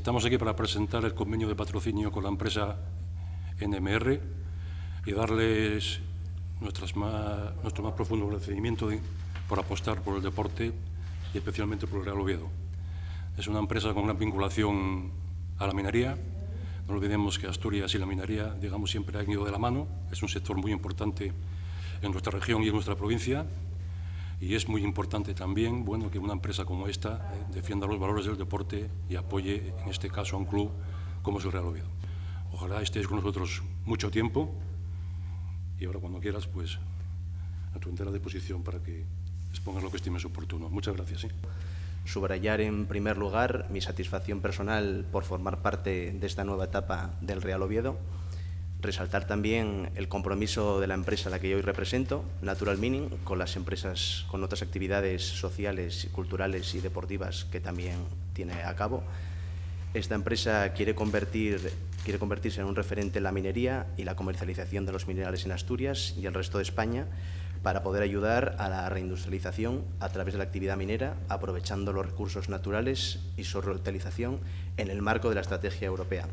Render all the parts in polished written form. Estamos aquí para presentar el convenio de patrocinio con la empresa NMR y darles nuestro más profundo agradecimiento por apostar por el deporte y especialmente por el Real Oviedo. Es una empresa con gran vinculación a la minería. No olvidemos que Asturias y la minería, digamos, siempre han ido de la mano. Es un sector muy importante en nuestra región y en nuestra provincia. Y es muy importante también, bueno, que una empresa como esta defienda los valores del deporte y apoye, en este caso, a un club como es el Real Oviedo. Ojalá estéis con nosotros mucho tiempo y ahora, cuando quieras, pues a tu entera disposición para que expongas lo que estimes oportuno. Muchas gracias. ¿Sí? Subrayar, en primer lugar, mi satisfacción personal por formar parte de esta nueva etapa del Real Oviedo. Resaltar también el compromiso de la empresa a la que yo hoy represento, Natural Mining, con las empresas, con otras actividades sociales, culturales y deportivas que también tiene a cabo. Esta empresa quiere convertirse en un referente en la minería y la comercialización de los minerales en Asturias y el resto de España, para poder ayudar a la reindustrialización a través de la actividad minera, aprovechando los recursos naturales y su reutilización en el marco de la estrategia europea.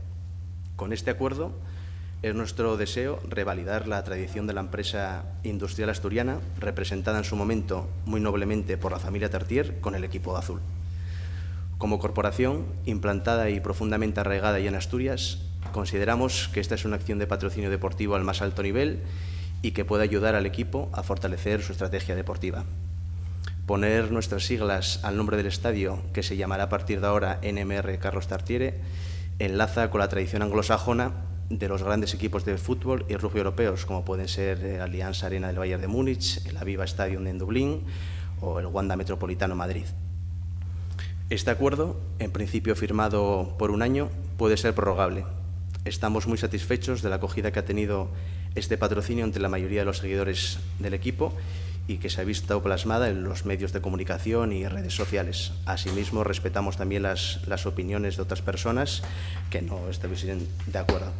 Con este acuerdo, es nuestro deseo revalidar la tradición de la empresa industrial asturiana, representada en su momento muy noblemente por la familia Tartiere con el equipo azul. Como corporación, implantada y profundamente arraigada ya en Asturias, consideramos que esta es una acción de patrocinio deportivo al más alto nivel y que puede ayudar al equipo a fortalecer su estrategia deportiva. Poner nuestras siglas al nombre del estadio, que se llamará a partir de ahora NMR Carlos Tartiere, enlaza con la tradición anglosajona de los grandes equipos de fútbol y rugby europeos, como pueden ser la Alianza Arena del Bayern de Múnich, el Aviva Stadium en Dublín o el Wanda Metropolitano en Madrid. Este acuerdo, en principio firmado por un año, puede ser prorrogable. Estamos muy satisfechos de la acogida que ha tenido este patrocinio entre la mayoría de los seguidores del equipo y que se ha visto plasmada en los medios de comunicación y redes sociales. Asimismo, respetamos también las opiniones de otras personas que no estuviesen de acuerdo.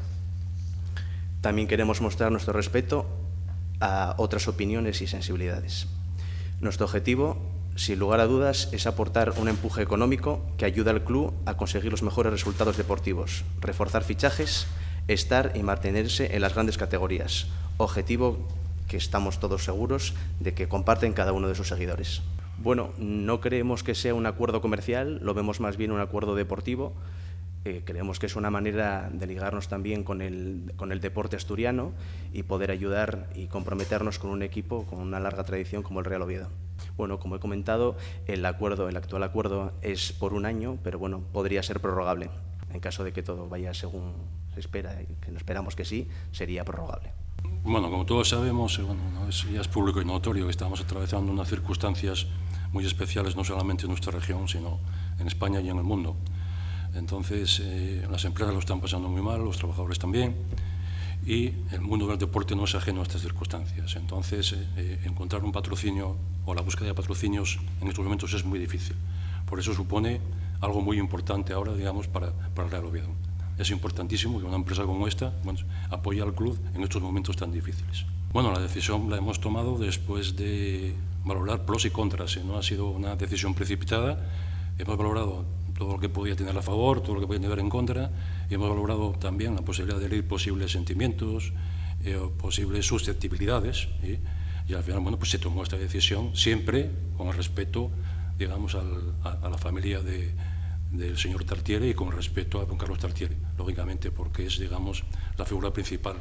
También queremos mostrar nuestro respeto a otras opiniones y sensibilidades. Nuestro objetivo, sin lugar a dudas, es aportar un empuje económico que ayude al club a conseguir los mejores resultados deportivos, reforzar fichajes, estar y mantenerse en las grandes categorías, objetivo que estamos todos seguros de que comparten cada uno de sus seguidores. Bueno, no creemos que sea un acuerdo comercial, lo vemos más bien un acuerdo deportivo. Creemos que es una manera de ligarnos también con el deporte asturiano y poder ayudar y comprometernos con un equipo con una larga tradición como el Real Oviedo. Bueno, como he comentado, el actual acuerdo es por un año, pero bueno, podría ser prorrogable. En caso de que todo vaya según se espera, que esperamos que sí, sería prorrogable. Bueno, como todos sabemos, bueno, ya es público y notorio que estamos atravesando unas circunstancias muy especiales, no solamente en nuestra región, sino en España y en el mundo. Entonces, las empresas lo están pasando muy mal, los trabajadores también, y el mundo del deporte no es ajeno a estas circunstancias. Entonces, encontrar un patrocinio o la búsqueda de patrocinios en estos momentos es muy difícil. Por eso supone algo muy importante ahora, digamos, para el Real Oviedo. Es importantísimo que una empresa como esta, bueno, apoye al club en estos momentos tan difíciles. Bueno, la decisión la hemos tomado después de valorar pros y contras. No ha sido una decisión precipitada. Hemos valorado todo lo que podía tener a favor, todo lo que podía tener en contra, y hemos valorado también la posibilidad de herir posibles sentimientos, posibles susceptibilidades, ¿sí? Y al final, bueno, pues se tomó esta decisión siempre con el respeto, digamos, a la familia del señor Tartiere y con respeto a don Carlos Tartiere, lógicamente, porque es, digamos, la figura principal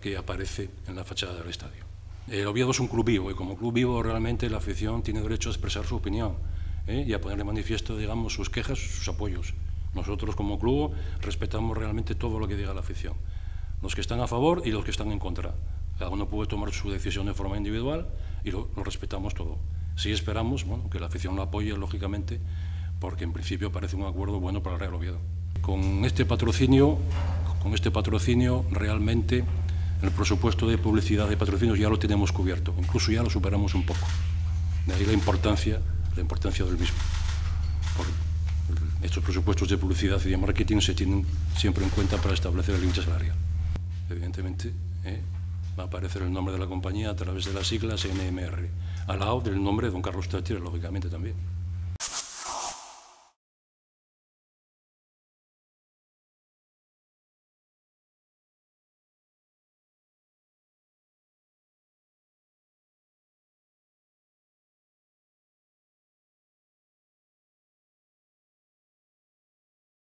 que aparece en la fachada del estadio. El Oviedo es un club vivo y como club vivo realmente la afición tiene derecho a expresar su opinión, ¿eh? Y a ponerle manifiesto, digamos, sus quejas, sus apoyos. Nosotros como club respetamos realmente todo lo que diga la afición, los que están a favor y los que están en contra. Cada uno puede tomar su decisión de forma individual y lo respetamos todo. Sí esperamos, bueno, que la afición lo apoye, lógicamente, porque en principio parece un acuerdo bueno para el Real Oviedo. Con este patrocinio realmente el presupuesto de publicidad de patrocinios ya lo tenemos cubierto, incluso ya lo superamos un poco. De ahí la importancia del mismo. Estos presupuestos de publicidad y de marketing se tienen siempre en cuenta para establecer el límite salarial. Evidentemente, va a aparecer el nombre de la compañía a través de las siglas NMR, al lado del nombre de don Carlos Tartiere, lógicamente también.